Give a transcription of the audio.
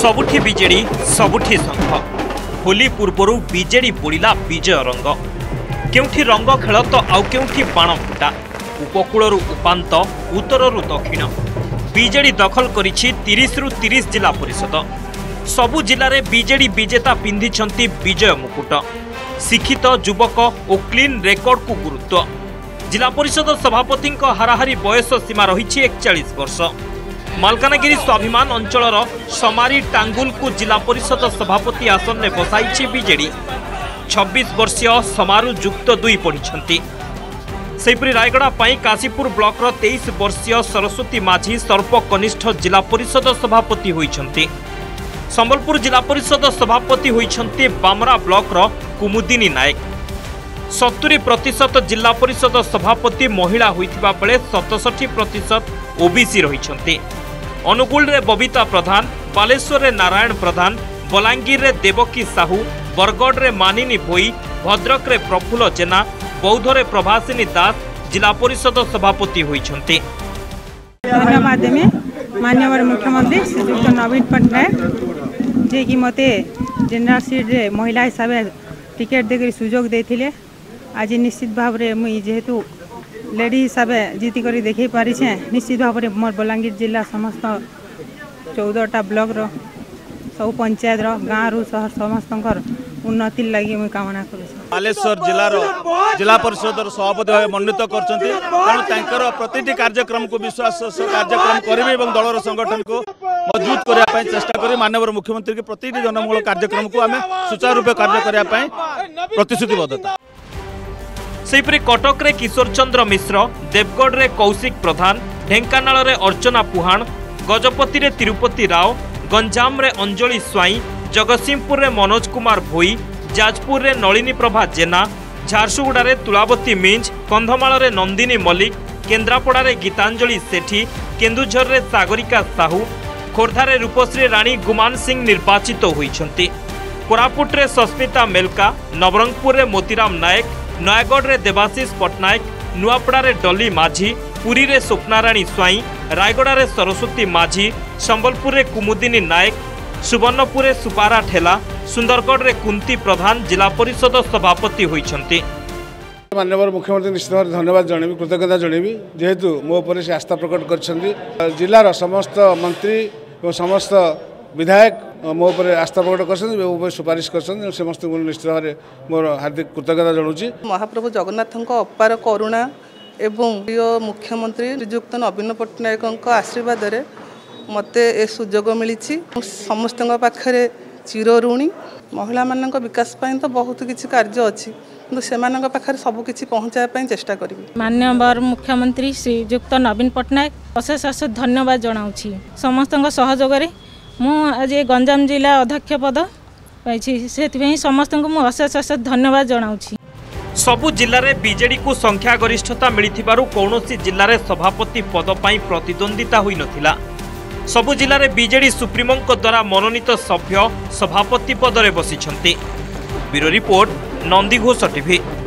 सबुठी BJD सबुठी संघ Holi पूर्वर BJD बोड़िला विजय रंग क्योंठि रंग खेल तो आउ क्योंठि बाण फुटा उपकूलरू उपांत उत्तररू दक्षिण बीजेडी दखल करिछि 30 रु 30 जिला परिषद सबु जिले बीजेडी विजेता पिंधिछंती विजय मुकुट शिक्षित युवक और क्लीन रेकर्ड को गुरुत्व जिला परिषद सभापति हाराहारी बयस सीमा रही 41 वर्ष मालकानगिरी स्वाभिमान अंचल समारी टांगुल को जिला परिषद सभापति आसन में बसाई बीजेडी 26 वर्षीय समारू युक्त दुई पढ़ी सेपरी रायगड़ा पाई काशीपुर ब्लॉक 23 वर्षीय सरस्वती माझी सर्वकनिष्ठ जिला परिषद सभापति होती संबलपुर जिला परिषद सभापति होती बामरा ब्लॉक कुमुदिनी नायक 70% जिला परिषद सभापति महिला होता बेले 67% ओबीसी रही अनुगुल रे बबीता प्रधान बालेश्वर रे नारायण प्रधान बलांगीर रे देवकी साहू बरगढ़ रे मानिनी भोई भद्रक रे प्रफुल्ल जेना बौद्ध रे प्रभासिनी दास जिला परिषद सभापति होती। धन्यवाद माननीय मुख्यमंत्री श्रीयुक्त नवीन पट्टनायक जे कि मते जनरल सीट रे महिला हिसाब से टिकेट देकर सुजोग देथिले। आज निश्चित भाव रे मुई जेहेतु लेडी हिसाब जीतिक देख पारे निश्चित भाव में मोर बलांगीर जिला समस्त 14टा ब्लक सब पंचायत गाँव रु सहर समस्त उन्नति लगी मुझे कामना करुँच। बालेश्वर जिलार जिला परिषद सभापति भाव मनोनीत कर प्रति कार्यक्रम को विश्वास कार्यक्रम करेंगे और दलर संगठन को मजबूत करने चेष्टा करें। माननीय मुख्यमंत्री के प्रति जनमूलक कार्यक्रम को आम सुचारू रूपे कार्य करने प्रतिश्रुतिबद्धता। सेपरी कटक रे किशोर चंद्र मिश्र देवगढ़ रे कौशिक प्रधान ढेंकानाल रे अर्चना पुहाण गजपति रे तिरुपति राव गंजाम रे अंजलि स्वाई जगतसिंहपुर रे मनोज कुमार भोई जाजपुर रे नलिनी प्रभा जेना झारसुगुड़ा रे तुलावती मिंज कंधमाल रे नंदिनी मल्लिक केन्द्रापड़ा रे गीतांजलि सेठी केन्दुझर रे सागरिका साहू खोर्धा रे रूपश्री राणी गुमान सिंह निर्वाचित होइछन्ति। कोरापुट रे सस्मिता मेलका नवरंगपुर रे मोतीराम नायक नयगढ़ रे देवाशीष पट्टनायक नुआपड़ा रे डली माझी पुरी रे स्वप्नाराणी स्वाई रायगड़ा रे सरस्वती माझी संबलपुर रे कुमुदिनी नायक सुवर्णपुर रे सुपारा ठेला सुंदरगढ़ रे कुंती प्रधान जिला परिषद सभापति होइछन्ति। माननीय मुख्यमंत्री निश्चित भाव धन्यवाद जन कृतज्ञता जनेबी जेहेतु मो पर से आस्था प्रकट कर जिलार समस्त मंत्री और समस्त विधायक मो पर आस्था प्रकट कर सुपारिश कर समस्त निश्चित भाव में मोर हार्दिक कृतज्ञता जनाऊँगी। महाप्रभु जगन्नाथ अपार करुणा एवं प्रिय मुख्यमंत्री श्रीयुक्त नवीन पट्टनायक आशीर्वाद रे मते ए सुजोग मिली समस्त पाखे चिरऋणी। महिला मान विकास तो बहुत किसी कार्य अच्छी किंतु से पाखे सबकि पहुँचापी चेष्टा करी। माननीय मुख्यमंत्री श्रीयुक्त नवीन पट्टनायक अशेष अशेष धन्यवाद जनाऊँगी। समस्त सहयोग रे मु आज गंजाम जिला अध्यक्ष पद पाई से समस्त को अशेष अशेष धन्यवाद जनाऊँगी। सबु जिले में बीजेडी को संख्यागरिष्ठता मिली कौन जिले में सभापति पद पर प्रतिद्वंदिता हो नाला। सबु जिले में बीजेडी सुप्रीमो द्वारा मनोनीत सभ्य सभापति पदरे बसी। Bureau report Nandi Ghosh TV.